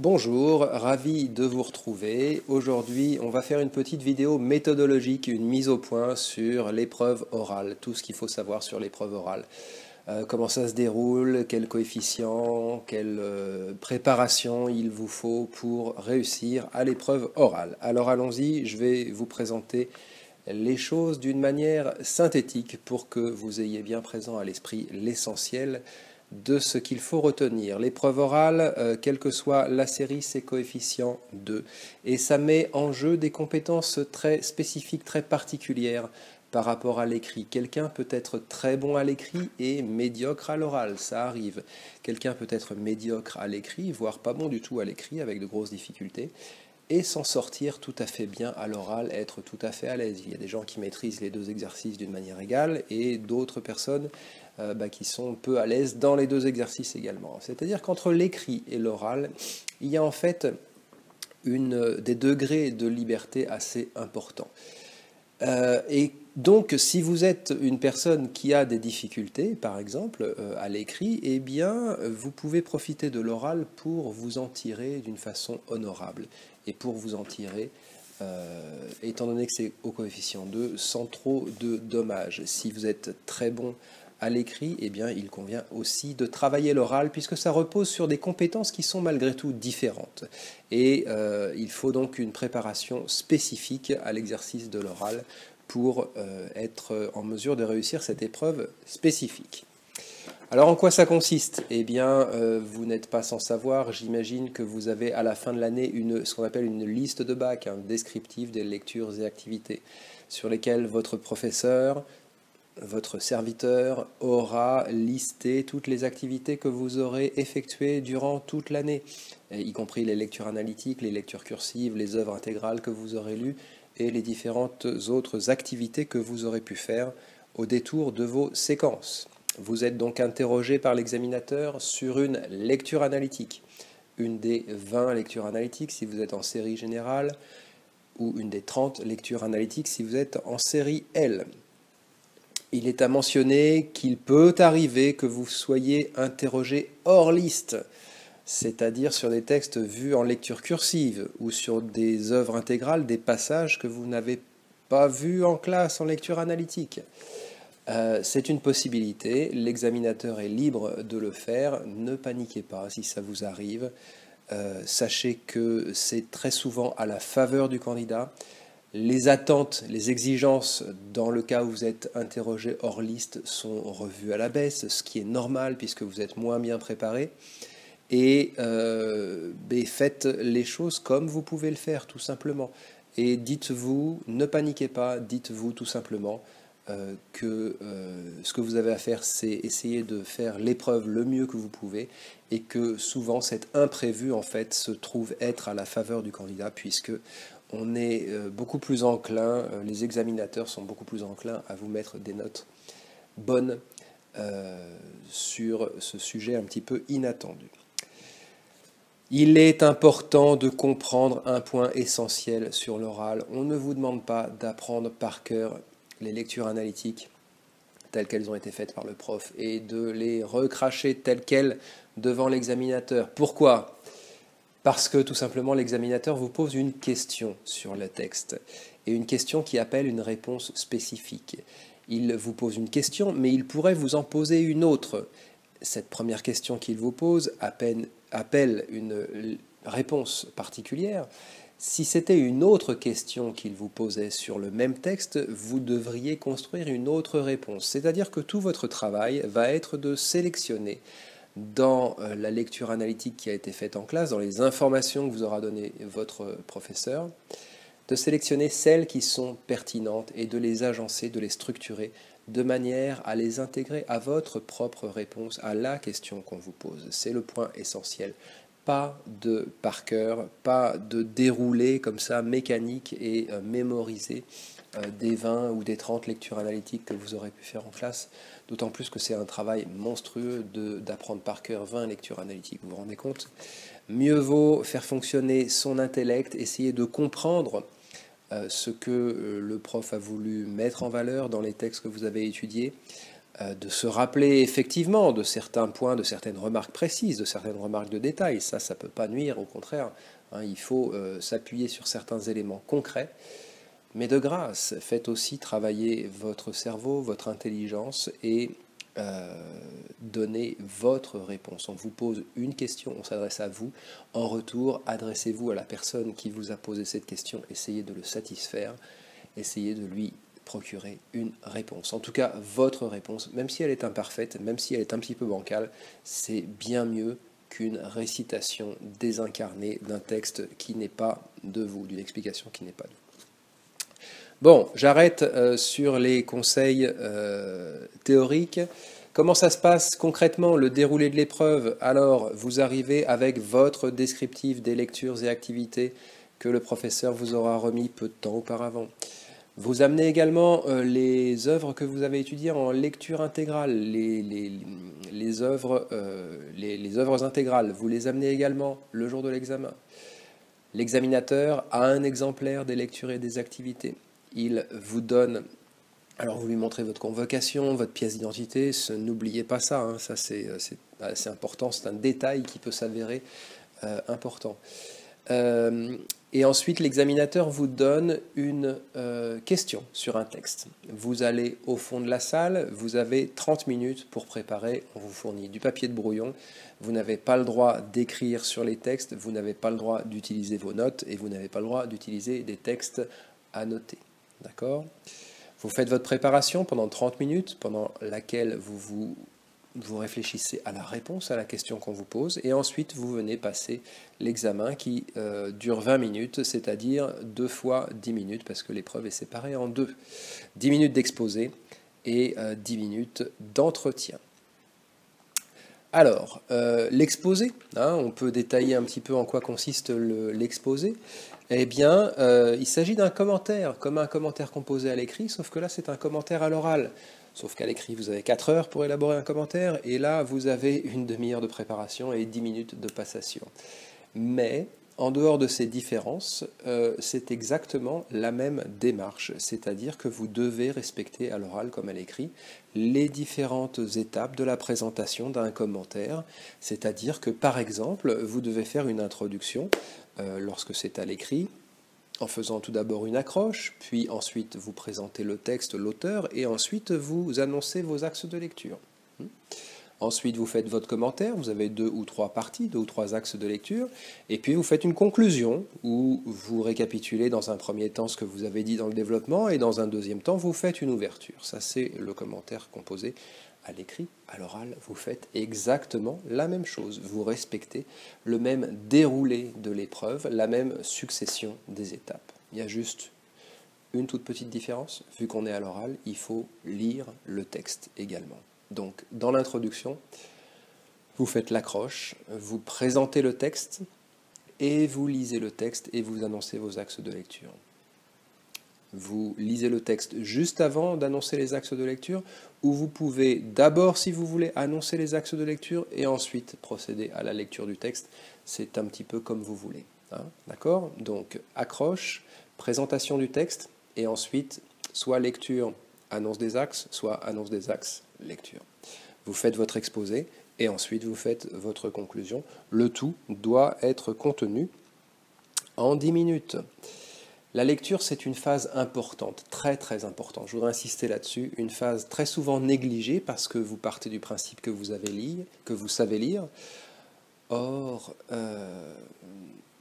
Bonjour, ravi de vous retrouver. Aujourd'hui, on va faire une petite vidéo méthodologique, une mise au point sur l'épreuve orale, tout ce qu'il faut savoir sur l'épreuve orale. Comment ça se déroule, quels coefficients, quelle préparation il vous faut pour réussir à l'épreuve orale. Alors allons-y, je vais vous présenter les choses d'une manière synthétique pour que vous ayez bien présent à l'esprit l'essentiel de ce qu'il faut retenir. L'épreuve orale, quelle que soit la série, c'est coefficient 2. Et ça met en jeu des compétences très spécifiques, très particulières par rapport à l'écrit. Quelqu'un peut être très bon à l'écrit et médiocre à l'oral, ça arrive. Quelqu'un peut être médiocre à l'écrit, voire pas bon du tout à l'écrit, avec de grosses difficultés, et s'en sortir tout à fait bien à l'oral, être tout à fait à l'aise. Il y a des gens qui maîtrisent les deux exercices d'une manière égale, et d'autres personnes qui sont peu à l'aise dans les deux exercices également. C'est-à-dire qu'entre l'écrit et l'oral, il y a en fait des degrés de liberté assez importants. Et donc, si vous êtes une personne qui a des difficultés, par exemple, à l'écrit, eh bien, vous pouvez profiter de l'oral pour vous en tirer d'une façon honorable. Et pour vous en tirer, étant donné que c'est au coefficient 2, sans trop de dommages. Si vous êtes très bon à l'écrit, eh bien, il convient aussi de travailler l'oral, puisque ça repose sur des compétences qui sont malgré tout différentes. Et il faut donc une préparation spécifique à l'exercice de l'oral pour être en mesure de réussir cette épreuve spécifique. Alors en quoi ça consiste? Eh bien, vous n'êtes pas sans savoir, j'imagine que vous avez à la fin de l'année ce qu'on appelle une liste de bac, un descriptif des lectures et activités, sur lesquelles votre professeur, votre serviteur aura listé toutes les activités que vous aurez effectuées durant toute l'année, y compris les lectures analytiques, les lectures cursives, les œuvres intégrales que vous aurez lues et les différentes autres activités que vous aurez pu faire au détour de vos séquences. Vous êtes donc interrogé par l'examinateur sur une lecture analytique, une des 20 lectures analytiques si vous êtes en série générale, ou une des 30 lectures analytiques si vous êtes en série L. Il est à mentionner qu'il peut arriver que vous soyez interrogé hors liste, c'est-à-dire sur des textes vus en lecture cursive ou sur des œuvres intégrales, des passages que vous n'avez pas vus en classe en lecture analytique. C'est une possibilité, l'examinateur est libre de le faire, ne paniquez pas si ça vous arrive. Sachez que c'est très souvent à la faveur du candidat. Les attentes, les exigences, dans le cas où vous êtes interrogé hors liste, sont revues à la baisse, ce qui est normal puisque vous êtes moins bien préparé. Et faites les choses comme vous pouvez le faire, tout simplement. Et dites-vous, ne paniquez pas, dites-vous tout simplement que ce que vous avez à faire, c'est essayer de faire l'épreuve le mieux que vous pouvez, et que souvent cet imprévu, en fait, se trouve être à la faveur du candidat, puisque on est beaucoup plus enclin, les examinateurs sont beaucoup plus enclins à vous mettre des notes bonnes sur ce sujet un petit peu inattendu. Il est important de comprendre un point essentiel sur l'oral. On ne vous demande pas d'apprendre par cœur les lectures analytiques telles qu'elles ont été faites par le prof et de les recracher telles quelles devant l'examinateur. Pourquoi ? Parce que tout simplement l'examinateur vous pose une question sur le texte, et une question qui appelle une réponse spécifique. Il vous pose une question, mais il pourrait vous en poser une autre. Cette première question qu'il vous pose appelle une réponse particulière. Si c'était une autre question qu'il vous posait sur le même texte, vous devriez construire une autre réponse. C'est-à-dire que tout votre travail va être de sélectionner dans la lecture analytique qui a été faite en classe, dans les informations que vous aura données votre professeur, de sélectionner celles qui sont pertinentes et de les agencer, de les structurer, de manière à les intégrer à votre propre réponse, à la question qu'on vous pose. C'est le point essentiel. Pas de par cœur, pas de déroulé comme ça, mécanique et mémorisé des 20 ou des 30 lectures analytiques que vous aurez pu faire en classe, d'autant plus que c'est un travail monstrueux d'apprendre par cœur 20 lectures analytiques, vous vous rendez compte? Mieux vaut faire fonctionner son intellect, essayer de comprendre ce que le prof a voulu mettre en valeur dans les textes que vous avez étudiés, de se rappeler effectivement de certains points, de certaines remarques précises, de certaines remarques de détail. Ça ne peut pas nuire, au contraire. Hein, il faut s'appuyer sur certains éléments concrets. Mais de grâce, faites aussi travailler votre cerveau, votre intelligence et donnez votre réponse. On vous pose une question, on s'adresse à vous. En retour, adressez-vous à la personne qui vous a posé cette question. Essayez de le satisfaire, essayez de lui procurer une réponse. En tout cas, votre réponse, même si elle est imparfaite, même si elle est un petit peu bancale, c'est bien mieux qu'une récitation désincarnée d'un texte qui n'est pas de vous, d'une explication qui n'est pas de vous. Bon, j'arrête sur les conseils théoriques. Comment ça se passe concrètement, le déroulé de l'épreuve? Alors, vous arrivez avec votre descriptif des lectures et activités que le professeur vous aura remis peu de temps auparavant. Vous amenez également les œuvres que vous avez étudiées en lecture intégrale, les œuvres intégrales. Vous les amenez également le jour de l'examen. L'examinateur a un exemplaire des lectures et des activités. Il vous donne, alors vous lui montrez votre convocation, votre pièce d'identité, n'oubliez pas ça, hein, ça c'est important, c'est un détail qui peut s'avérer important. Et ensuite, l'examinateur vous donne une question sur un texte. Vous allez au fond de la salle, vous avez 30 minutes pour préparer, on vous fournit du papier de brouillon, vous n'avez pas le droit d'écrire sur les textes, vous n'avez pas le droit d'utiliser vos notes et vous n'avez pas le droit d'utiliser des textes à noter. D'accord ? Vous faites votre préparation pendant 30 minutes, pendant laquelle vous réfléchissez à la réponse, à la question qu'on vous pose, et ensuite vous venez passer l'examen qui dure 20 minutes, c'est-à-dire 2 fois 10 minutes, parce que l'épreuve est séparée en deux. 10 minutes d'exposé et 10 minutes d'entretien. Alors, l'exposé, hein, on peut détailler un petit peu en quoi consiste l'exposé. Eh bien, il s'agit d'un commentaire, comme un commentaire composé à l'écrit, sauf que là c'est un commentaire à l'oral. Sauf qu'à l'écrit, vous avez 4 heures pour élaborer un commentaire, et là, vous avez une demi-heure de préparation et 10 minutes de passation. Mais, en dehors de ces différences, c'est exactement la même démarche, c'est-à-dire que vous devez respecter à l'oral comme à l'écrit les différentes étapes de la présentation d'un commentaire, c'est-à-dire que, par exemple, vous devez faire une introduction, lorsque c'est à l'écrit, en faisant tout d'abord une accroche, puis ensuite vous présentez le texte, l'auteur, et ensuite vous annoncez vos axes de lecture. Ensuite vous faites votre commentaire, vous avez 2 ou 3 parties, 2 ou 3 axes de lecture, et puis vous faites une conclusion, où vous récapitulez dans un premier temps ce que vous avez dit dans le développement, et dans un deuxième temps vous faites une ouverture. Ça c'est le commentaire composé à l'écrit, à l'oral, vous faites exactement la même chose. Vous respectez le même déroulé de l'épreuve, la même succession des étapes. Il y a juste une toute petite différence. Vu qu'on est à l'oral, il faut lire le texte également. Donc, dans l'introduction, vous faites l'accroche, vous présentez le texte, et vous lisez le texte, et vous annoncez vos axes de lecture. Vous lisez le texte juste avant d'annoncer les axes de lecture, ou vous pouvez d'abord, si vous voulez, annoncer les axes de lecture et ensuite procéder à la lecture du texte. C'est un petit peu comme vous voulez. Hein, d'accord ? Donc, accroche, présentation du texte, et ensuite, soit lecture, annonce des axes, soit annonce des axes, lecture. Vous faites votre exposé, et ensuite vous faites votre conclusion. Le tout doit être contenu en 10 minutes. La lecture, c'est une phase importante, très très importante, je voudrais insister là-dessus, une phase très souvent négligée parce que vous partez du principe que vous savez lire. Or,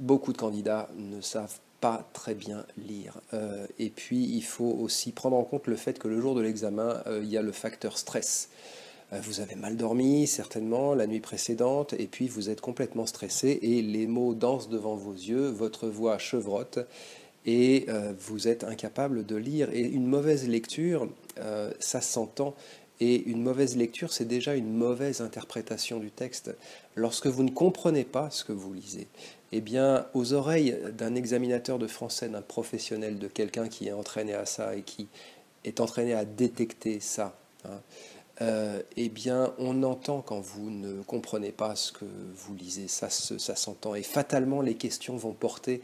beaucoup de candidats ne savent pas très bien lire. Et puis, il faut aussi prendre en compte le fait que le jour de l'examen, il y a le facteur stress. Vous avez mal dormi, certainement, la nuit précédente, et puis vous êtes complètement stressé et les mots dansent devant vos yeux, votre voix chevrotte, et vous êtes incapable de lire. Et une mauvaise lecture, ça s'entend, et une mauvaise lecture, c'est déjà une mauvaise interprétation du texte. Lorsque vous ne comprenez pas ce que vous lisez, eh bien, aux oreilles d'un examinateur de français, d'un professionnel, de quelqu'un qui est entraîné à ça et qui est entraîné à détecter ça, hein, eh bien, on entend quand vous ne comprenez pas ce que vous lisez, ça s'entend, et fatalement, les questions vont porter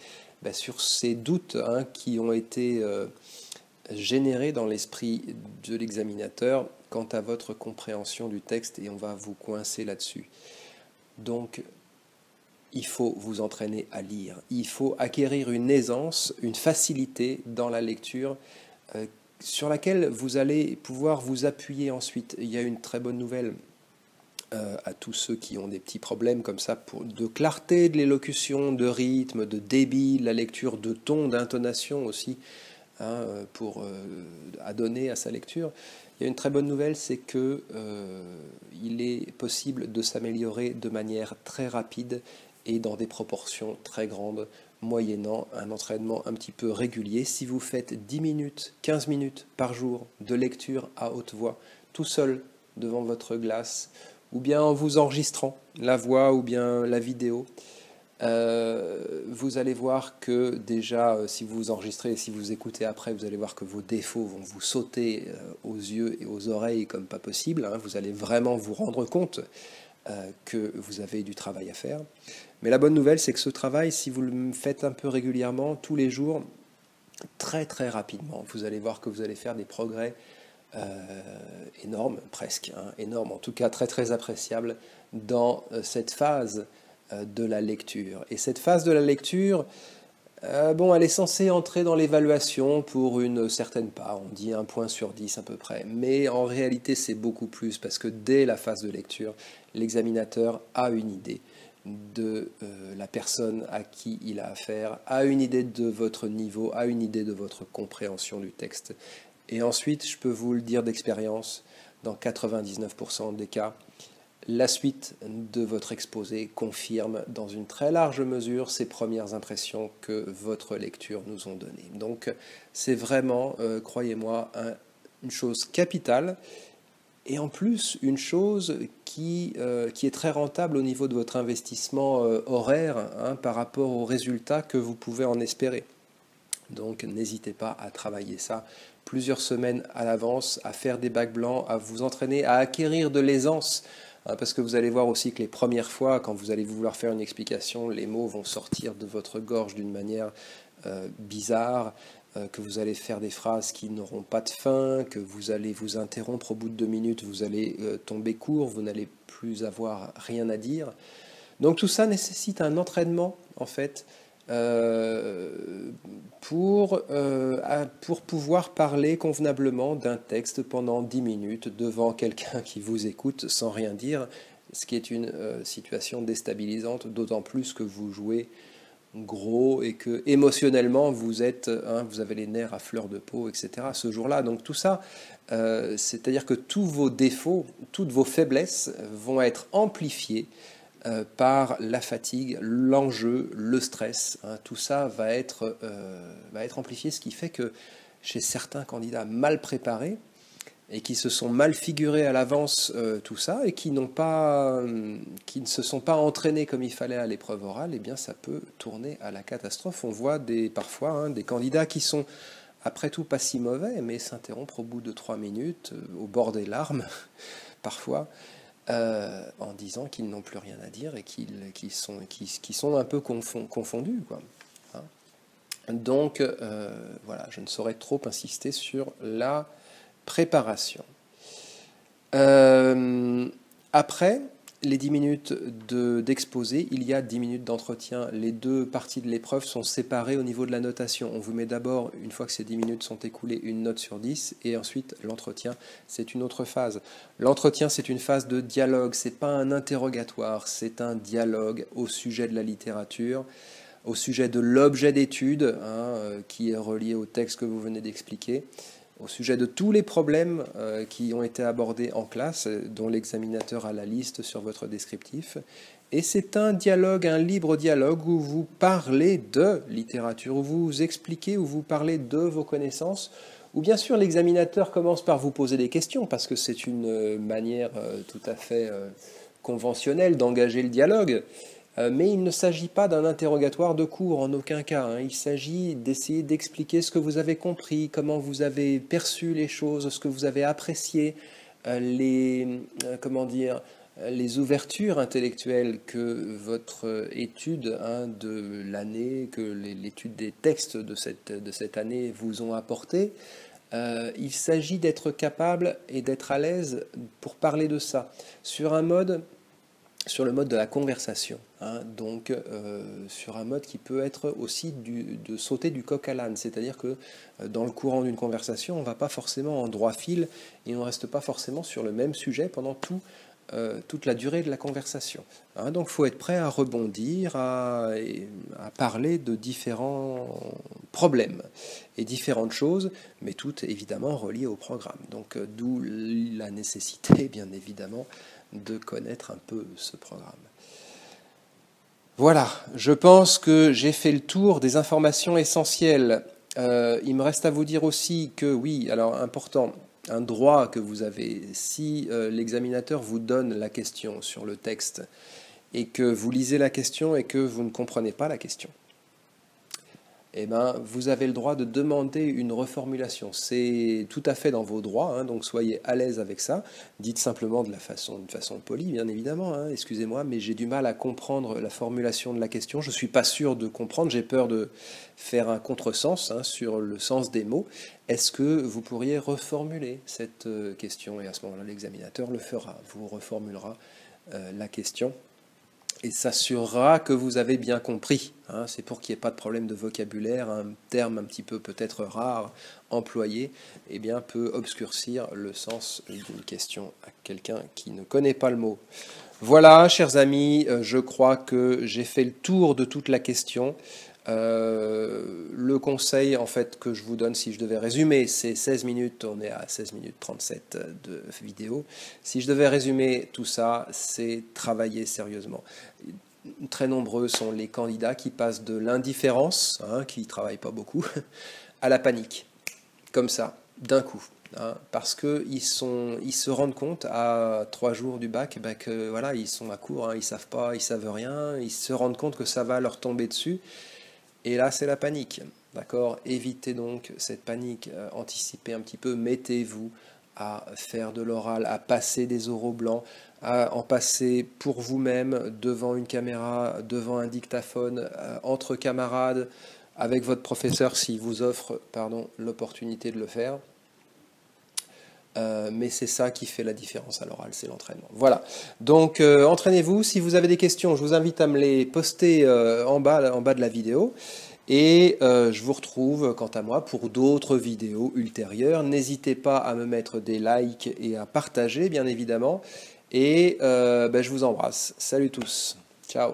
sur ces doutes qui ont été générés dans l'esprit de l'examinateur quant à votre compréhension du texte et on va vous coincer là-dessus. Donc, il faut vous entraîner à lire. Il faut acquérir une aisance, une facilité dans la lecture sur laquelle vous allez pouvoir vous appuyer ensuite. Il y a une très bonne nouvelle à tous ceux qui ont des petits problèmes comme ça de clarté, de l'élocution, de rythme, de débit, de la lecture, de ton, d'intonation aussi à donner à sa lecture. Il y a une très bonne nouvelle, c'est que il est possible de s'améliorer de manière très rapide et dans des proportions très grandes, moyennant un entraînement un petit peu régulier. Si vous faites 10 minutes, 15 minutes par jour de lecture à haute voix, tout seul devant votre glace, ou bien en vous enregistrant la voix ou bien la vidéo, vous allez voir que déjà, si vous vous enregistrez et si vous écoutez après, vous allez voir que vos défauts vont vous sauter aux yeux et aux oreilles comme pas possible, hein. Vous allez vraiment vous rendre compte que vous avez du travail à faire. Mais la bonne nouvelle, c'est que ce travail, si vous le faites un peu régulièrement, tous les jours, très très rapidement, vous allez voir que vous allez faire des progrès énorme, presque, hein, énorme, en tout cas très très appréciable dans cette phase de la lecture. Et cette phase de la lecture, bon, elle est censée entrer dans l'évaluation pour une certaine part, on dit 1 point sur 10 à peu près, mais en réalité c'est beaucoup plus, parce que dès la phase de lecture, l'examinateur a une idée de la personne à qui il a affaire, a une idée de votre niveau, a une idée de votre compréhension du texte. Et ensuite, je peux vous le dire d'expérience, dans 99% des cas, la suite de votre exposé confirme dans une très large mesure ces premières impressions que votre lecture nous ont données. Donc c'est vraiment, croyez-moi, une chose capitale, et en plus une chose qui est très rentable au niveau de votre investissement horaire, hein, par rapport aux résultats que vous pouvez en espérer. Donc n'hésitez pas à travailler ça plusieurs semaines à l'avance, à faire des bacs blancs, à vous entraîner, à acquérir de l'aisance, hein, parce que vous allez voir aussi que les premières fois, quand vous allez vouloir faire une explication, les mots vont sortir de votre gorge d'une manière bizarre, que vous allez faire des phrases qui n'auront pas de fin, que vous allez vous interrompre au bout de 2 minutes, vous allez tomber court, vous n'allez plus avoir rien à dire. Donc tout ça nécessite un entraînement, en fait, pour pouvoir parler convenablement d'un texte pendant 10 minutes devant quelqu'un qui vous écoute sans rien dire, ce qui est une situation déstabilisante, d'autant plus que vous jouez gros et que émotionnellement vous êtes, hein, vous avez les nerfs à fleur de peau, etc. ce jour-là. Donc tout ça, c'est-à-dire que tous vos défauts, toutes vos faiblesses vont être amplifiés par la fatigue, l'enjeu, le stress, hein, tout ça va être amplifié, ce qui fait que chez certains candidats mal préparés et qui se sont mal figurés à l'avance tout ça et qui ne se sont pas entraînés comme il fallait à l'épreuve orale, eh bien ça peut tourner à la catastrophe. On voit parfois, hein, des candidats qui sont après tout pas si mauvais mais s'interrompre au bout de 3 minutes, au bord des larmes parfois, en disant qu'ils n'ont plus rien à dire et qu'ils sont un peu confondus, quoi. Hein? Donc, voilà, je ne saurais trop insister sur la préparation. Après les 10 minutes d'exposé, il y a 10 minutes d'entretien. Les deux parties de l'épreuve sont séparées au niveau de la notation. On vous met d'abord, une fois que ces 10 minutes sont écoulées, une note sur 10, et ensuite l'entretien, c'est une autre phase. L'entretien, c'est une phase de dialogue, c'est pas un interrogatoire, c'est un dialogue au sujet de la littérature, au sujet de l'objet d'étude, hein, qui est relié au texte que vous venez d'expliquer, au sujet de tous les problèmes qui ont été abordés en classe, dont l'examinateur a la liste sur votre descriptif. Et c'est un dialogue, un libre dialogue, où vous parlez de littérature, où vous expliquez, où vous parlez de vos connaissances, où bien sûr l'examinateur commence par vous poser des questions, parce que c'est une manière tout à fait conventionnelle d'engager le dialogue. Mais il ne s'agit pas d'un interrogatoire de cours, en aucun cas, hein. Il s'agit d'essayer d'expliquer ce que vous avez compris, comment vous avez perçu les choses, ce que vous avez apprécié, les ouvertures intellectuelles que votre étude, hein, de l'année, que l'étude des textes de cette année vous ont apporté. Il s'agit d'être capable et d'être à l'aise pour parler de ça sur un mode, sur le mode de la conversation, hein, donc sur un mode qui peut être aussi de sauter du coq à l'âne, c'est-à-dire que dans le courant d'une conversation, on ne va pas forcément en droit fil et on ne reste pas forcément sur le même sujet pendant toute la durée de la conversation. Hein, donc il faut être prêt à rebondir, à parler de différents problèmes et différentes choses, mais toutes évidemment reliées au programme. Donc d'où la nécessité, bien évidemment, de connaître un peu ce programme. Voilà, je pense que j'ai fait le tour des informations essentielles. Il me reste à vous dire aussi que, oui, alors important, un droit que vous avez, si l'examinateur vous donne la question sur le texte et que vous lisez la question et que vous ne comprenez pas la question, eh ben, vous avez le droit de demander une reformulation. C'est tout à fait dans vos droits, hein, donc soyez à l'aise avec ça. Dites simplement de façon polie, bien évidemment, hein, excusez-moi, mais j'ai du mal à comprendre la formulation de la question, je ne suis pas sûr de comprendre, j'ai peur de faire un contresens, hein, sur le sens des mots. Est-ce que vous pourriez reformuler cette question? Et à ce moment-là, l'examinateur le fera, vous reformulera la question et s'assurera que vous avez bien compris. Hein, c'est pour qu'il n'y ait pas de problème de vocabulaire, un terme un petit peu peut-être rare employé, eh bien, peut obscurcir le sens d'une question à quelqu'un qui ne connaît pas le mot. Voilà, chers amis, je crois que j'ai fait le tour de toute la question. Le conseil en fait que je vous donne, si je devais résumer, c'est 16 minutes, on est à 16 minutes 37 de vidéo. Si je devais résumer tout ça, c'est travailler sérieusement. Très nombreux sont les candidats qui passent de l'indifférence, hein, qui ne travaillent pas beaucoup, à la panique, comme ça, d'un coup. Hein, parce qu'ils se rendent compte à 3 jours du bac, ben que voilà, ils sont à court, hein, ils ne savent pas, ils ne savent rien, ils se rendent compte que ça va leur tomber dessus. Et là, c'est la panique, d'accord? Évitez donc cette panique, anticipez un petit peu, mettez-vous à faire de l'oral, à passer des oraux blancs, à en passer pour vous-même, devant une caméra, devant un dictaphone, entre camarades, avec votre professeur s'il vous offre l'opportunité de le faire. Mais c'est ça qui fait la différence à l'oral, c'est l'entraînement. Voilà, donc entraînez-vous. Si vous avez des questions, je vous invite à me les poster en bas de la vidéo. Et je vous retrouve, quant à moi, pour d'autres vidéos ultérieures. N'hésitez pas à me mettre des likes et à partager, bien évidemment. Et je vous embrasse. Salut tous. Ciao.